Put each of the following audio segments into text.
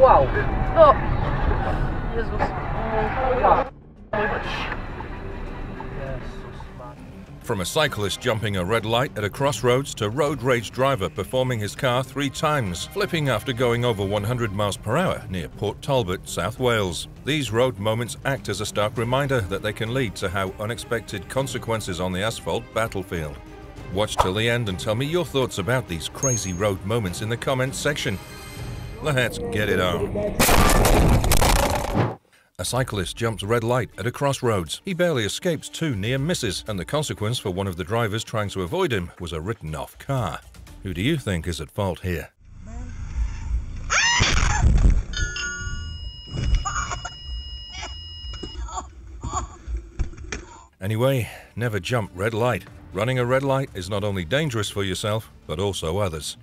Wow. O, Jezus. From a cyclist jumping a red light at a crossroads to road rage driver performing his car 3 times, flipping after going over 100 miles per hour near Port Talbot, South Wales. These road moments act as a stark reminder that they can lead to how unexpected consequences on the asphalt battlefield. Watch till the end and tell me your thoughts about these crazy road moments in the comments section. Let's get it on. A cyclist jumps red light at a crossroads. He barely escapes 2 near misses, and the consequence for one of the drivers trying to avoid him was a written-off car. Who do you think is at fault here? Anyway, never jump red light. Running a red light is not only dangerous for yourself, but also others.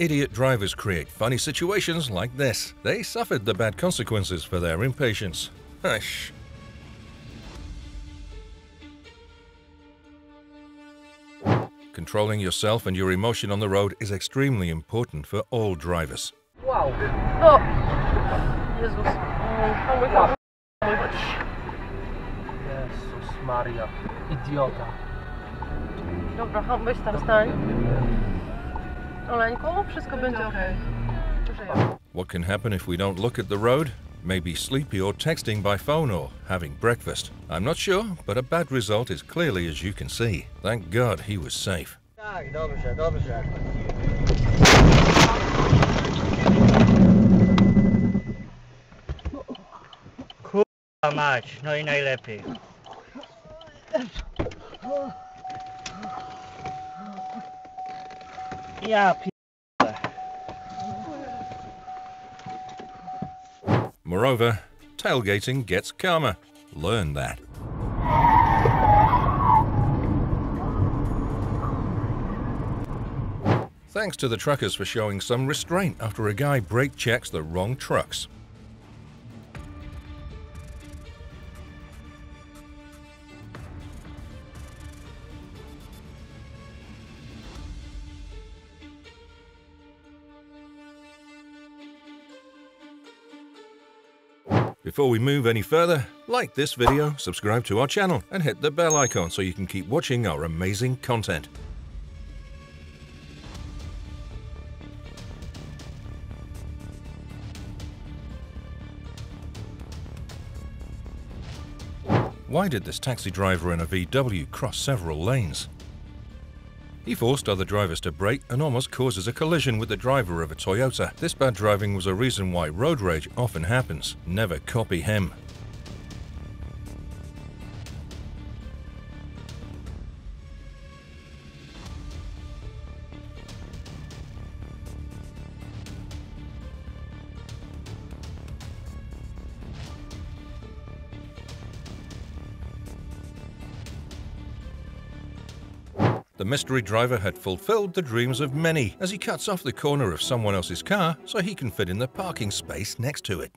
Idiot drivers create funny situations like this. They suffered the bad consequences for their impatience. Hush. Controlling yourself and your emotion on the road is extremely important for all drivers. Wow. Oh. Jesus. Oh my God. Jesus Maria. Idiota. Dobra, chodź tam stań. What can happen if we don't look at the road? Maybe sleepy or texting by phone or having breakfast. I'm not sure, but a bad result is clearly as you can see. Thank God he was safe. Kurwa mać, no I najlepiej. Moreover, tailgating gets karma. Learn that. Thanks to the truckers for showing some restraint after a guy brake checks the wrong trucks. Before we move any further, like this video, subscribe to our channel, and hit the bell icon so you can keep watching our amazing content. Why did this taxi driver in a VW cross several lanes? He forced other drivers to brake and almost causes a collision with the driver of a Toyota. This bad driving was a reason why road rage often happens. Never copy him. The mystery driver had fulfilled the dreams of many as he cuts off the corner of someone else's car so he can fit in the parking space next to it.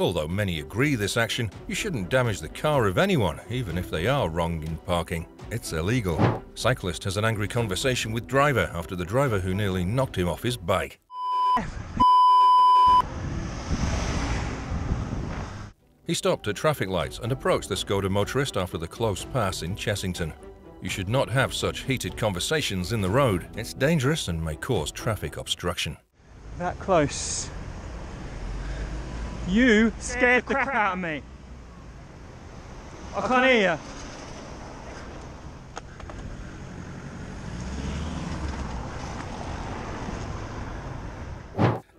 Although many agree this action, you shouldn't damage the car of anyone, even if they are wrong in parking. It's illegal. Cyclist has an angry conversation with driver after the driver who nearly knocked him off his bike. He stopped at traffic lights and approached the Skoda motorist after the close pass in Chessington. You should not have such heated conversations in the road. It's dangerous and may cause traffic obstruction. That close. You scared the crap out of me. I can't hear you.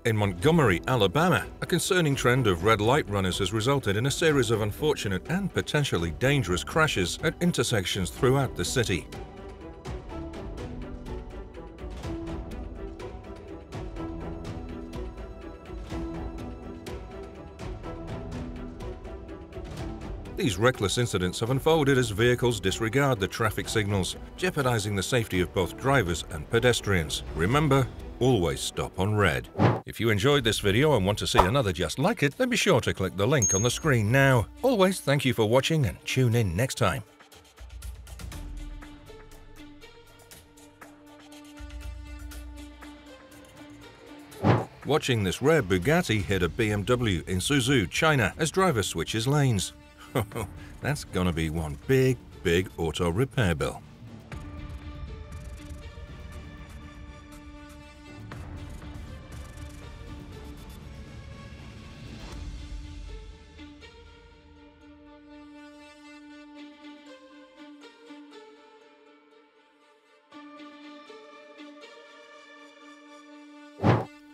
In Montgomery, Alabama, a concerning trend of red light runners has resulted in a series of unfortunate and potentially dangerous crashes at intersections throughout the city. These reckless incidents have unfolded as vehicles disregard the traffic signals, jeopardizing the safety of both drivers and pedestrians. Remember, always stop on red. If you enjoyed this video and want to see another just like it, then be sure to click the link on the screen now. Always thank you for watching and tune in next time. Watching this rare Bugatti hit a BMW in Suzhou, China, as driver switches lanes. That's gonna be one big, big auto repair bill.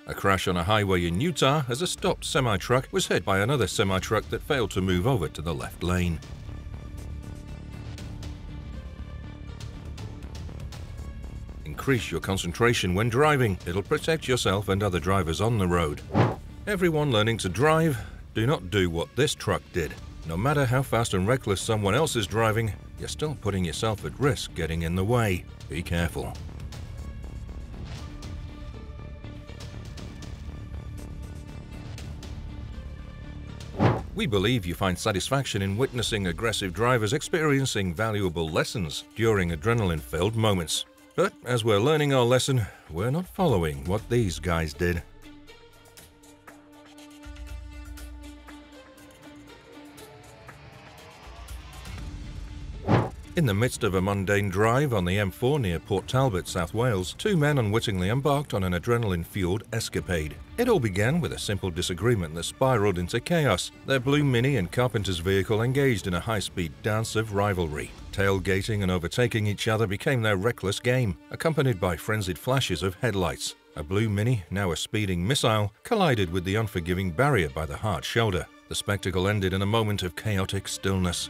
A crash on a highway in Utah as a stopped semi-truck was hit by another semi-truck that failed to move over to the left lane. Increase your concentration when driving. It'll protect yourself and other drivers on the road. Everyone learning to drive, do not do what this truck did. No matter how fast and reckless someone else is driving, you're still putting yourself at risk getting in the way. Be careful. We believe you find satisfaction in witnessing aggressive drivers experiencing valuable lessons during adrenaline-filled moments. But as we're learning our lesson, we're not following what these guys did. In the midst of a mundane drive on the M4 near Port Talbot, South Wales, two men unwittingly embarked on an adrenaline-fueled escapade. It all began with a simple disagreement that spiraled into chaos. Their blue Mini and carpenter's vehicle engaged in a high-speed dance of rivalry. Tailgating and overtaking each other became their reckless game, accompanied by frenzied flashes of headlights. A blue Mini, now a speeding missile, collided with the unforgiving barrier by the hard shoulder. The spectacle ended in a moment of chaotic stillness.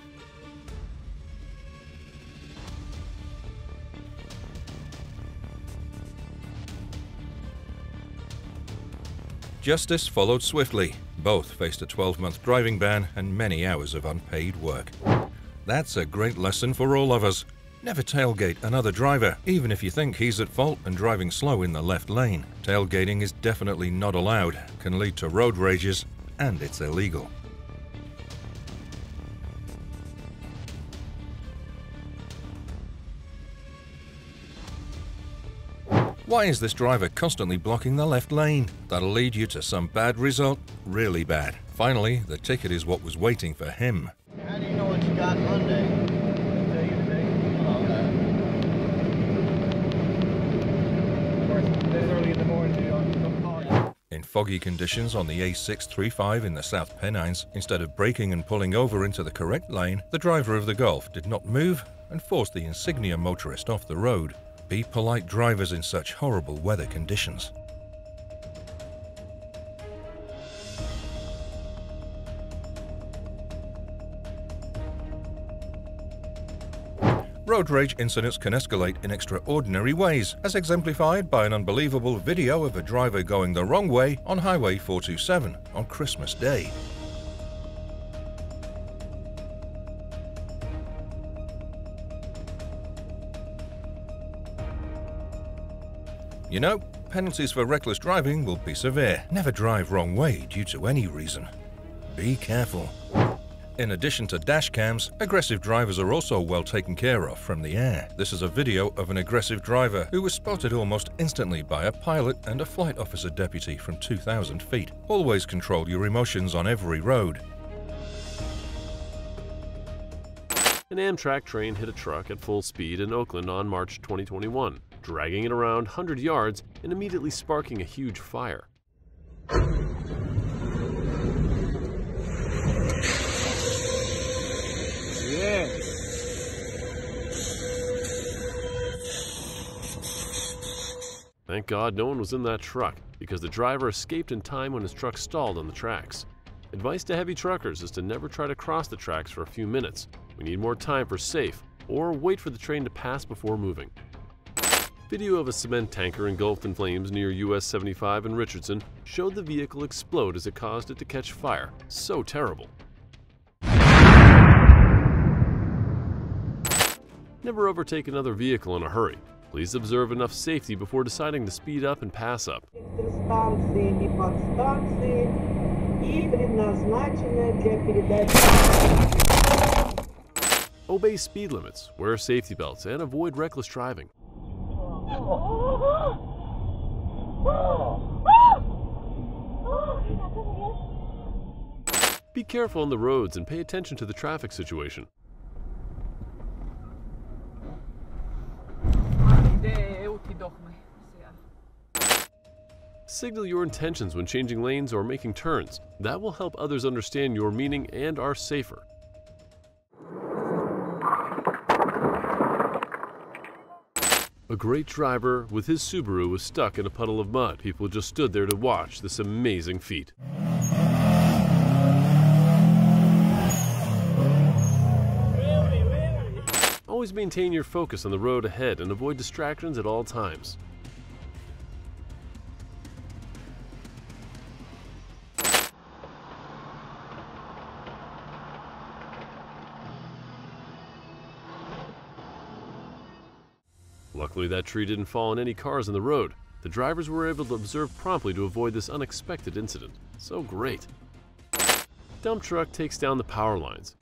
Justice followed swiftly. Both faced a 12-month driving ban and many hours of unpaid work. That's a great lesson for all of us. Never tailgate another driver, even if you think he's at fault and driving slow in the left lane. Tailgating is definitely not allowed, can lead to road rages, and it's illegal. Why is this driver constantly blocking the left lane? That'll lead you to some bad result, really bad. Finally, the ticket is what was waiting for him. How do you know what you got Monday? Tell you today. Early in the morning. In foggy conditions on the A635 in the South Pennines, instead of braking and pulling over into the correct lane, the driver of the Golf did not move and forced the Insignia motorist off the road. Be polite drivers in such horrible weather conditions. Road rage incidents can escalate in extraordinary ways, as exemplified by an unbelievable video of a driver going the wrong way on Highway 427 on Christmas Day. You know, penalties for reckless driving will be severe. Never drive wrong way due to any reason. Be careful. In addition to dash cams, aggressive drivers are also well taken care of from the air. This is a video of an aggressive driver who was spotted almost instantly by a pilot and a flight officer deputy from 2,000 feet. Always control your emotions on every road. An Amtrak train hit a truck at full speed in Oakland on March 2021. Dragging it around 100 yards and immediately sparking a huge fire. Yeah. Thank God no one was in that truck, because the driver escaped in time when his truck stalled on the tracks. Advice to heavy truckers is to never try to cross the tracks for a few minutes. We need more time for safe, or wait for the train to pass before moving. Video of a cement tanker engulfed in flames near US-75 in Richardson showed the vehicle explode as it caused it to catch fire. So terrible. Never overtake another vehicle in a hurry. Please observe enough safety before deciding to speed up and pass up. Obey speed limits, wear safety belts, and avoid reckless driving. Be careful on the roads and pay attention to the traffic situation. Signal your intentions when changing lanes or making turns. That will help others understand your meaning and are safer. A great driver with his Subaru was stuck in a puddle of mud. People just stood there to watch this amazing feat. Always maintain your focus on the road ahead and avoid distractions at all times. Luckily, that tree didn't fall on any cars on the road. The drivers were able to observe promptly to avoid this unexpected incident. So great. Dump truck takes down the power lines.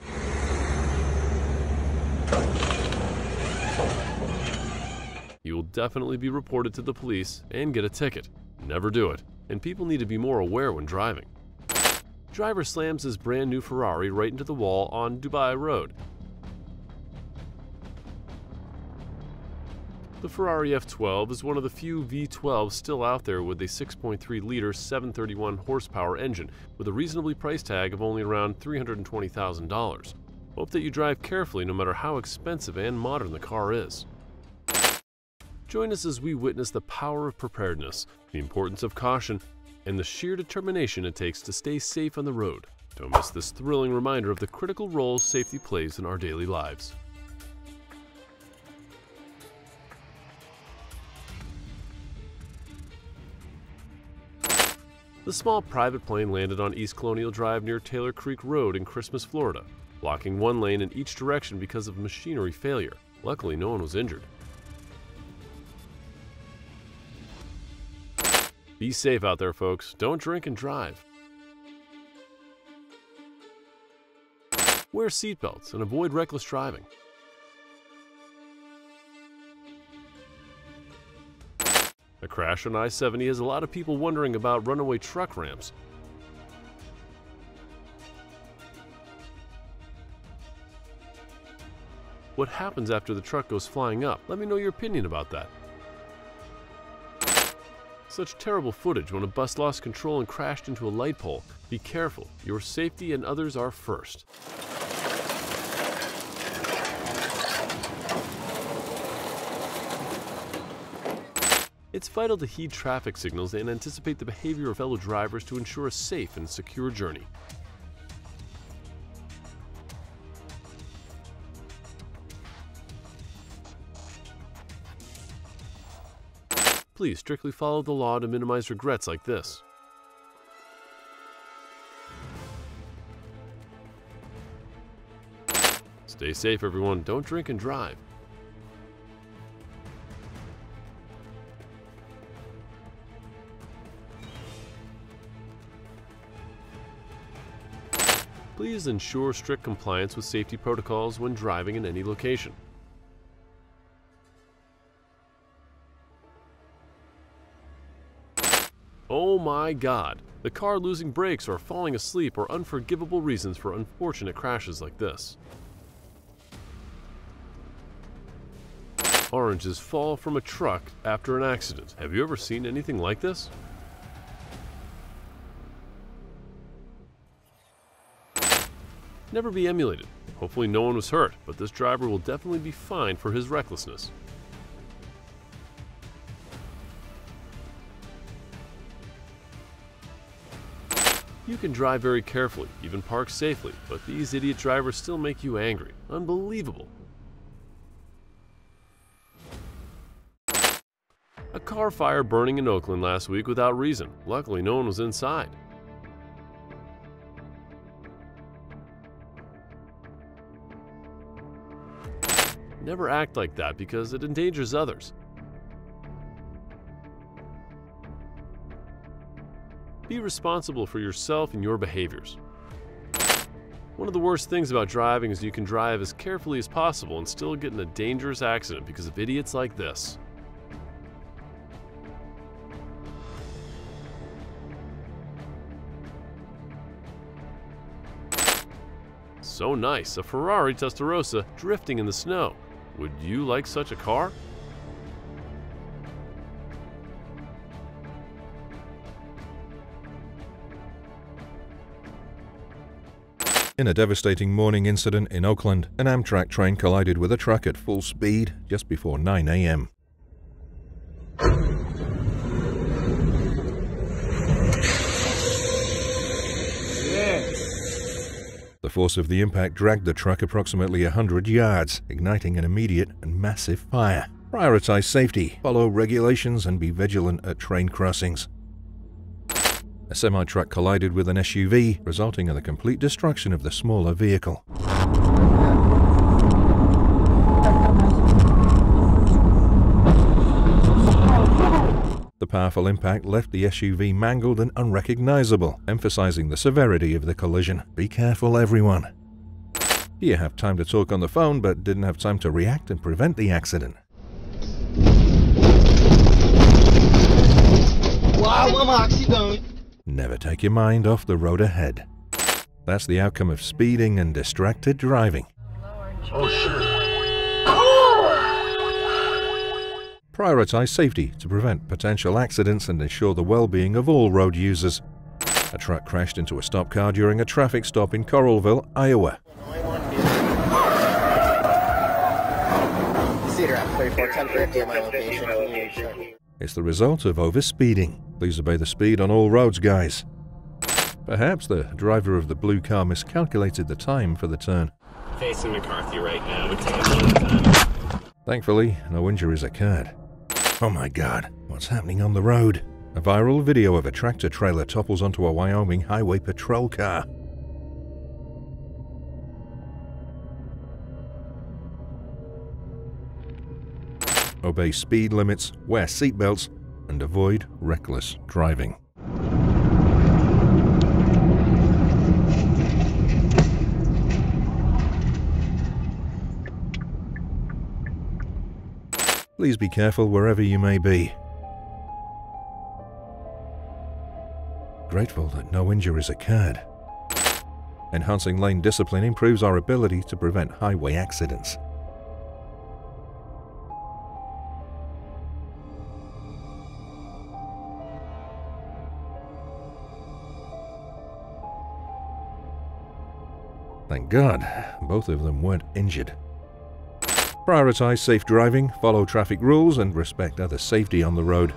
You will definitely be reported to the police and get a ticket. Never do it. And people need to be more aware when driving. Driver slams his brand new Ferrari right into the wall on Dubai Road. The Ferrari F12 is one of the few V12s still out there with a 6.3-liter 731-horsepower engine with a reasonably price tag of only around $320,000. Hope that you drive carefully no matter how expensive and modern the car is. Join us as we witness the power of preparedness, the importance of caution, and the sheer determination it takes to stay safe on the road. Don't miss this thrilling reminder of the critical role safety plays in our daily lives. The small private plane landed on East Colonial Drive near Taylor Creek Road in Christmas, Florida, blocking one lane in each direction because of machinery failure. Luckily, no one was injured. Be safe out there, folks. Don't drink and drive. Wear seatbelts and avoid reckless driving. A crash on I-70 has a lot of people wondering about runaway truck ramps. What happens after the truck goes flying up? Let me know your opinion about that. Such terrible footage when a bus lost control and crashed into a light pole. Be careful, your safety and others are first. It's vital to heed traffic signals and anticipate the behavior of fellow drivers to ensure a safe and secure journey. Please strictly follow the law to minimize regrets like this. Stay safe, everyone. Don't drink and drive. Please ensure strict compliance with safety protocols when driving in any location. Oh my God! The car losing brakes or falling asleep are unforgivable reasons for unfortunate crashes like this. Oranges fall from a truck after an accident. Have you ever seen anything like this? Never be emulated. Hopefully no one was hurt, but this driver will definitely be fined for his recklessness. You can drive very carefully, even park safely, but these idiot drivers still make you angry. Unbelievable. A car fire burning in Oakland last week without reason. Luckily, no one was inside. Never act like that because it endangers others. Be responsible for yourself and your behaviors. One of the worst things about driving is you can drive as carefully as possible and still get in a dangerous accident because of idiots like this. So nice, a Ferrari Testarossa drifting in the snow. Would you like such a car? In a devastating morning incident in Oakland, an Amtrak train collided with a truck at full speed just before 9 a.m. Yeah. The force of the impact dragged the truck approximately 100 yards, igniting an immediate and massive fire. Prioritize safety, follow regulations, and be vigilant at train crossings. A semi-truck collided with an SUV, resulting in the complete destruction of the smaller vehicle. The powerful impact left the SUV mangled and unrecognizable, emphasizing the severity of the collision. Be careful, everyone. You have time to talk on the phone, but didn't have time to react and prevent the accident. Never take your mind off the road ahead. That's the outcome of speeding and distracted driving. Oh, shit. Oh. Prioritize safety to prevent potential accidents and ensure the well-being of all road users. A truck crashed into a stop car during a traffic stop in Coralville, Iowa. It's the result of overspeeding. Please obey the speed on all roads, guys. Perhaps the driver of the blue car miscalculated the time for the turn. Facing McCarthy right now. We take a long time. Thankfully, no injuries occurred. Oh my God, what's happening on the road? A viral video of a tractor trailer topples onto a Wyoming Highway Patrol car. Obey speed limits, wear seatbelts, and avoid reckless driving. Please be careful wherever you may be. Grateful that no injuries occurred. Enhancing lane discipline improves our ability to prevent highway accidents. Thank God, both of them weren't injured. Prioritize safe driving, follow traffic rules, and respect other safety on the road.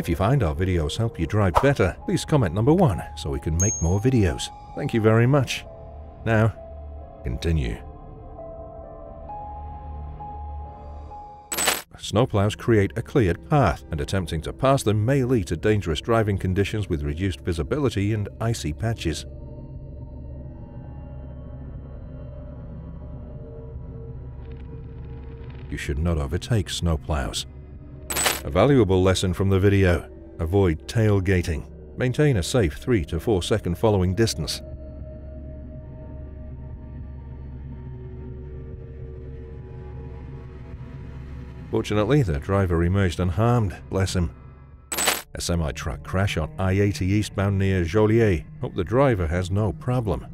If you find our videos help you drive better, please comment #1 so we can make more videos. Thank you very much. Now, continue. Snowplows create a cleared path, and attempting to pass them may lead to dangerous driving conditions with reduced visibility and icy patches. You should not overtake snowplows. A valuable lesson from the video: avoid tailgating. Maintain a safe 3- to 4-second following distance. Fortunately, the driver emerged unharmed, bless him. A semi-truck crash on I-80 eastbound near Joliet. Hope the driver has no problem.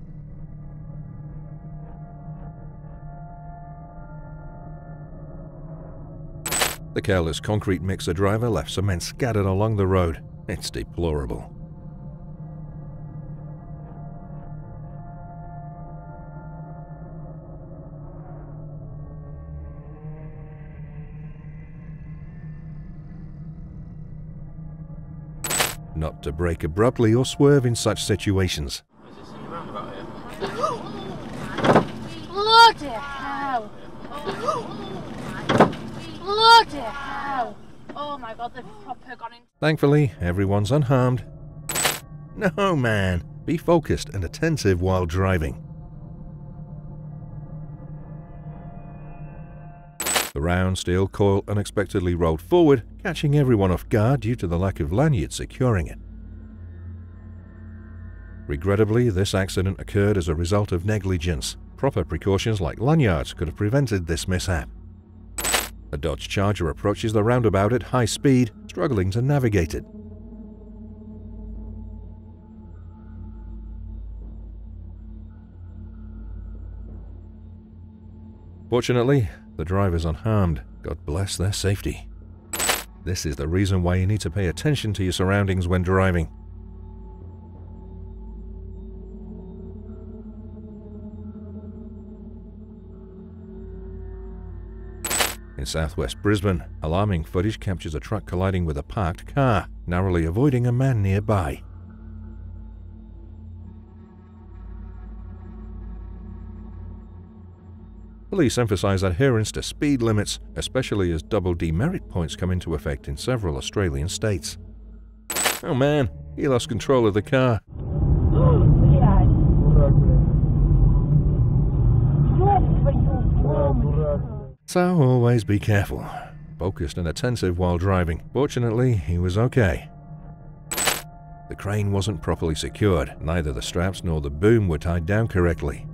The careless concrete mixer driver left cement scattered along the road. It's deplorable. Not to brake abruptly or swerve in such situations. Bloody hell! Bloody hell! Oh my God, they've proper gone in. Thankfully, everyone's unharmed. No, man, be focused and attentive while driving. The round steel coil unexpectedly rolled forward, catching everyone off guard due to the lack of lanyard securing it. Regrettably, this accident occurred as a result of negligence. Proper precautions like lanyards could have prevented this mishap. A Dodge Charger approaches the roundabout at high speed, struggling to navigate it. Fortunately, the driver's unharmed. God bless their safety. This is the reason why you need to pay attention to your surroundings when driving. In southwest Brisbane, alarming footage captures a truck colliding with a parked car, narrowly avoiding a man nearby. Police emphasise adherence to speed limits, especially as double demerit points come into effect in several Australian states. Oh man, he lost control of the car. So always be careful, focused and attentive while driving. Fortunately, he was okay. The crane wasn't properly secured. Neither the straps nor the boom were tied down correctly.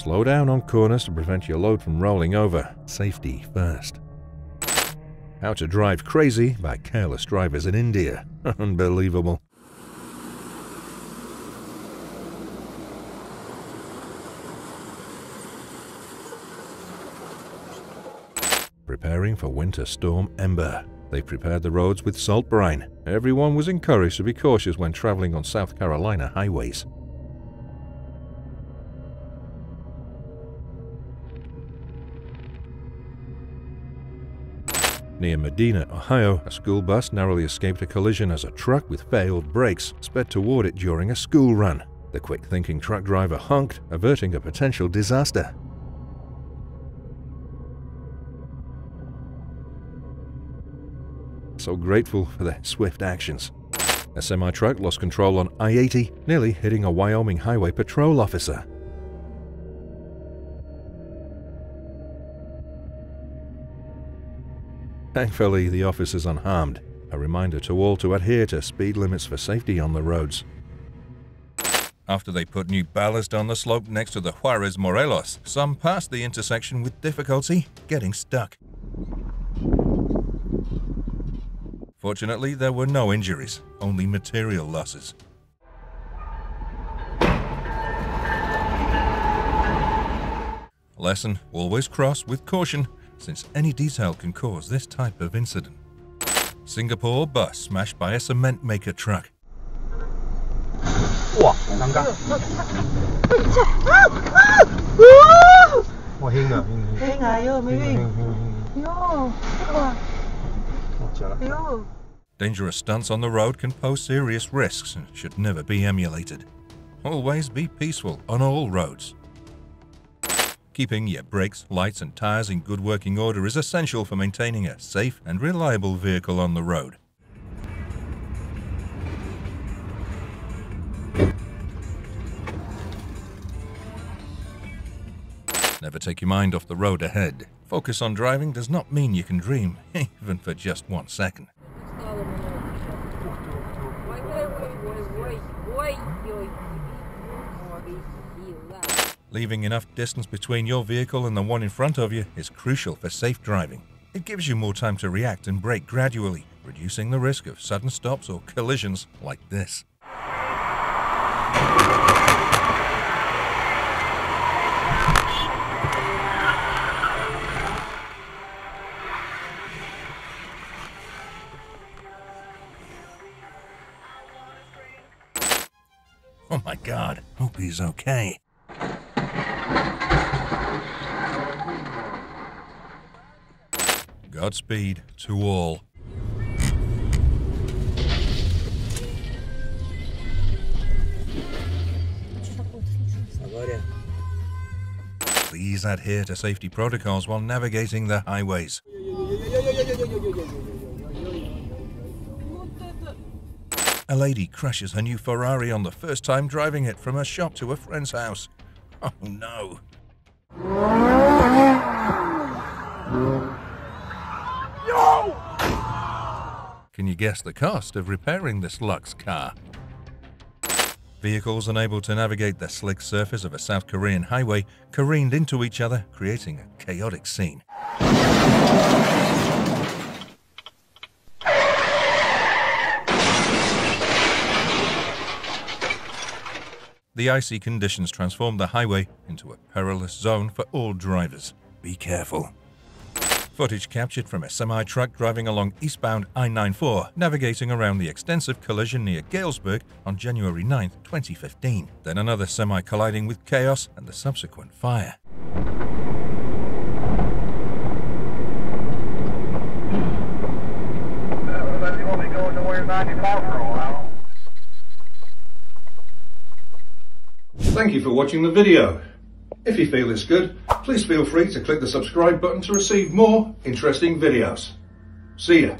Slow down on corners to prevent your load from rolling over. Safety first. How to Drive Crazy by Careless Drivers in India. Unbelievable. Preparing for Winter Storm Ember. They prepared the roads with salt brine. Everyone was encouraged to be cautious when traveling on South Carolina highways. Near Medina, Ohio, a school bus narrowly escaped a collision as a truck with failed brakes sped toward it during a school run. The quick-thinking truck driver honked, averting a potential disaster. So grateful for their swift actions. A semi-truck lost control on I-80, nearly hitting a Wyoming Highway Patrol officer. Thankfully, the officer's unharmed. A reminder to all to adhere to speed limits for safety on the roads. After they put new ballast on the slope next to the Juarez-Morelos, some passed the intersection with difficulty, getting stuck. Fortunately, there were no injuries, only material losses. Lesson: always cross with caution, since any detail can cause this type of incident. Singapore bus smashed by a cement maker truck. Dangerous stunts on the road can pose serious risks and should never be emulated. Always be peaceful on all roads. Keeping your brakes, lights and tires in good working order is essential for maintaining a safe and reliable vehicle on the road. Never take your mind off the road ahead. Focus on driving does not mean you can dream, even for just 1 second. Leaving enough distance between your vehicle and the one in front of you is crucial for safe driving. It gives you more time to react and brake gradually, reducing the risk of sudden stops or collisions like this. Oh my God, hope he's okay. Godspeed to all. Please adhere to safety protocols while navigating the highways. A lady crashes her new Ferrari on the first time driving it from her shop to a friend's house. Oh no. No! Can you guess the cost of repairing this luxe car? Vehicles unable to navigate the slick surface of a South Korean highway careened into each other, creating a chaotic scene. The icy conditions transformed the highway into a perilous zone for all drivers. Be careful. Footage captured from a semi-truck driving along eastbound I-94, navigating around the extensive collision near Galesburg on January 9, 2015. Then another semi colliding with chaos and the subsequent fire. Thank you for watching the video. If you feel it's good, please feel free to click the subscribe button to receive more interesting videos. See ya.